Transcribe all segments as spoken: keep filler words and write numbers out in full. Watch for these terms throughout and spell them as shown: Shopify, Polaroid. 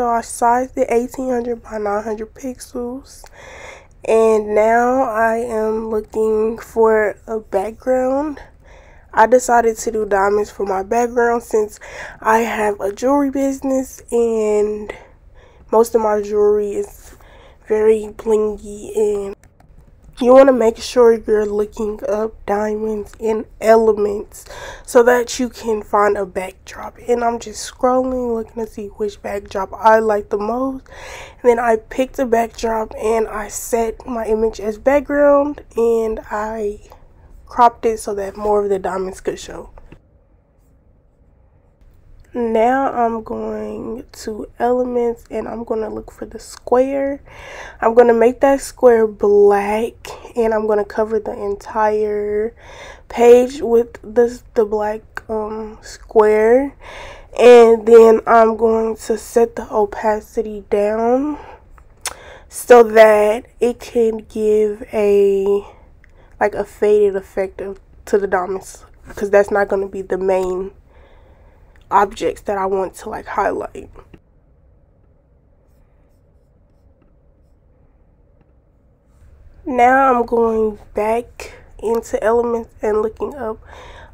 So I sized it eighteen hundred by nine hundred pixels. And now I am looking for a background. I decided to do diamonds for my background since I have a jewelry business and most of my jewelry is very blingy, and you want to make sure you're looking up diamonds and elements so that you can find a backdrop. And I'm just scrolling looking to see which backdrop I like the most. And then I picked a backdrop and I set my image as background and I cropped it so that more of the diamonds could show. Now I'm going to elements and I'm going to look for the square. I'm going to make that square black and I'm going to cover the entire page with this the black um square, and then I'm going to set the opacity down so that it can give a like a faded effect of, to the diamonds, because that's not going to be the main objects that I want to like highlight. Now I'm going back into elements and looking up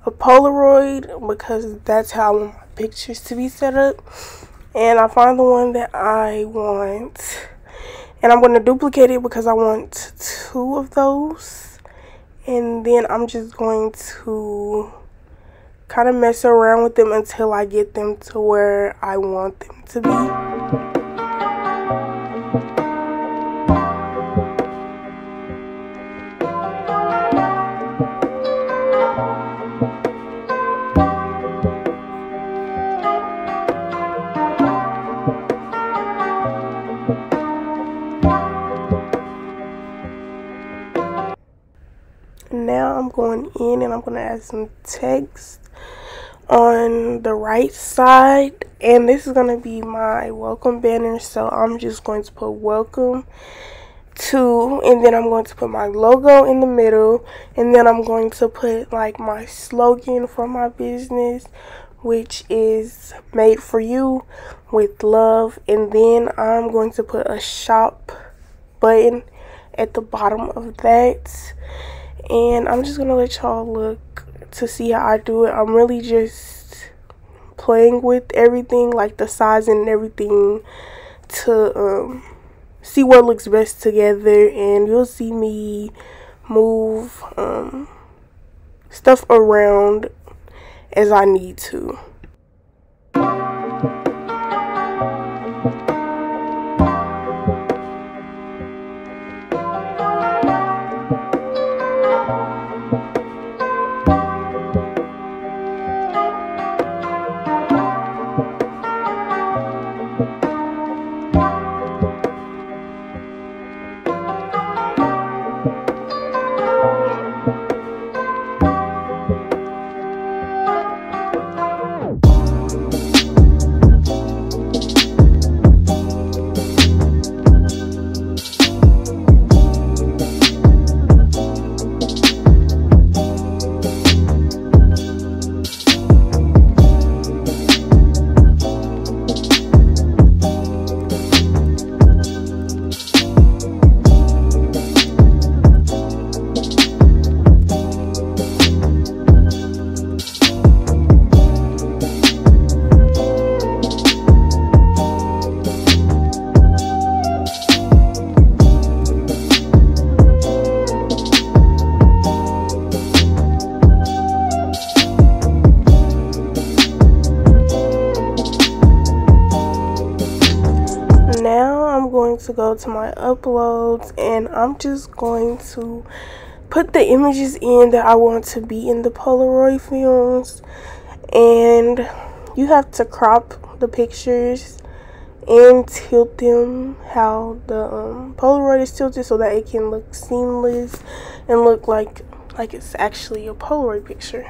a Polaroid because that's how I want my pictures to be set up, and I find the one that I want, and I'm going to duplicate it because I want two of those. And then I'm just going to kind of mess around with them until I get them to where I want them to be. Now I'm going in and I'm going to add some text on the right side, and this is going to be my welcome banner, so I'm just going to put welcome to, and then I'm going to put my logo in the middle, and then I'm going to put like my slogan for my business, which is made for you with love, and then I'm going to put a shop button at the bottom of that. And I'm just going to let y'all look to see how I do it. I'm really just playing with everything, like the size and everything, to um, see what looks best together. And you'll see me move um, stuff around as I need to. To go to my uploads, and I'm just going to put the images in that I want to be in the Polaroid films, and you have to crop the pictures and tilt them how the um, Polaroid is tilted so that it can look seamless and look like like it's actually a Polaroid picture.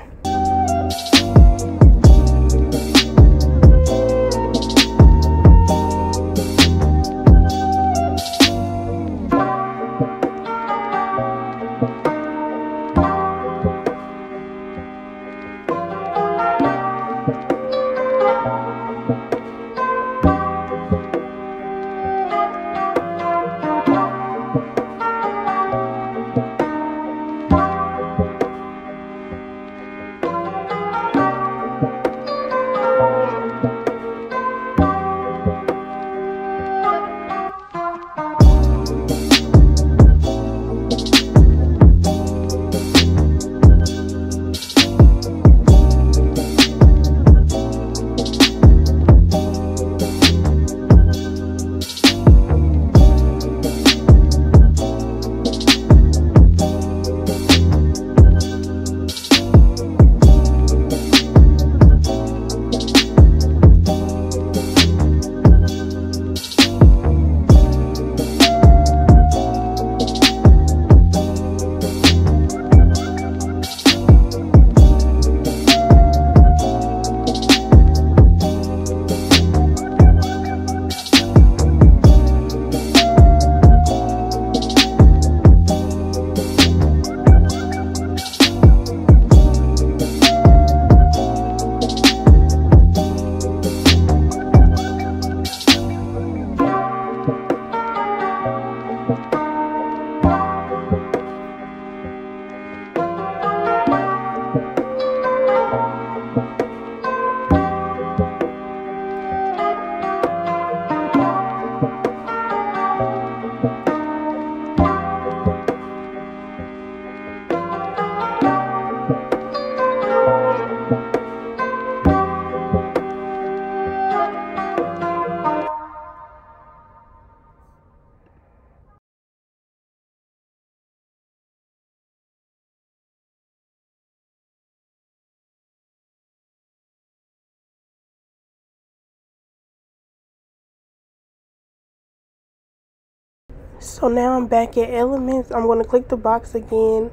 So now I'm back at Elements. I'm going to click the box again,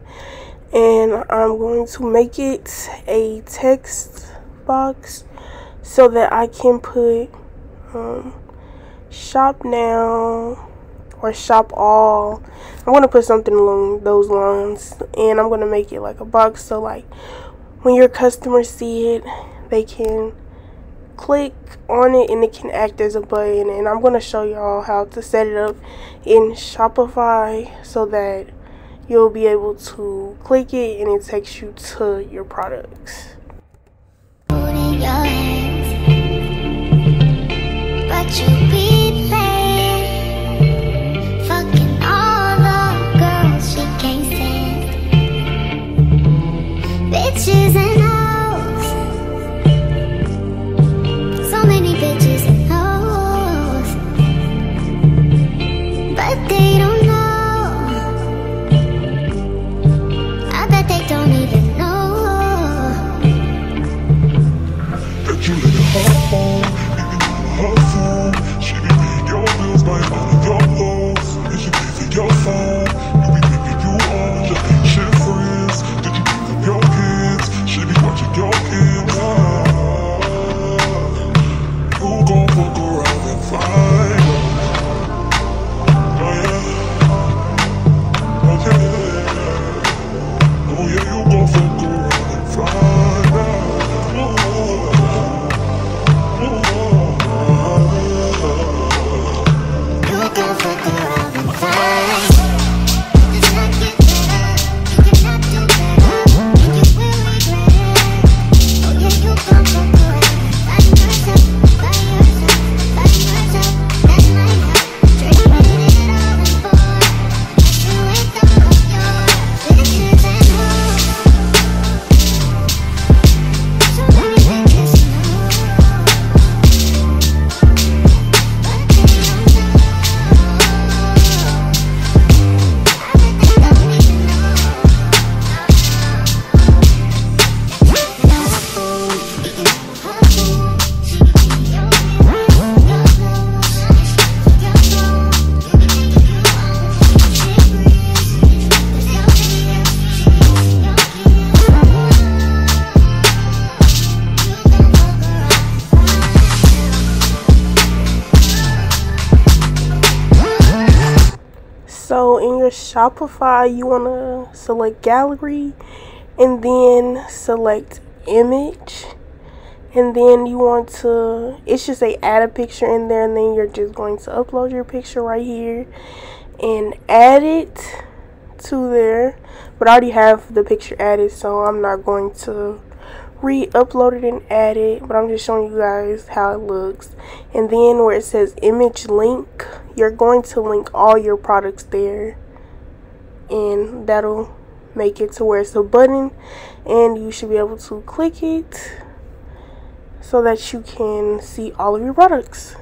and I'm going to make it a text box so that I can put um, shop now or shop all. I'm going to put something along those lines, and I'm going to make it like a box so like when your customers see it, they can click on it and it can act as a button. And I'm going to show y'all how to set it up in Shopify so that you'll be able to click it and it takes you to your products. So in your Shopify, you want to select gallery and then select image, and then you want to, it should say add a picture in there, and then you're just going to upload your picture right here and add it to there. But I already have the picture added, so I'm not going to re-upload it and add it, but I'm just showing you guys how it looks. And then where it says image link, you're going to link all your products there, and that'll make it to where it's a button, and you should be able to click it so that you can see all of your products.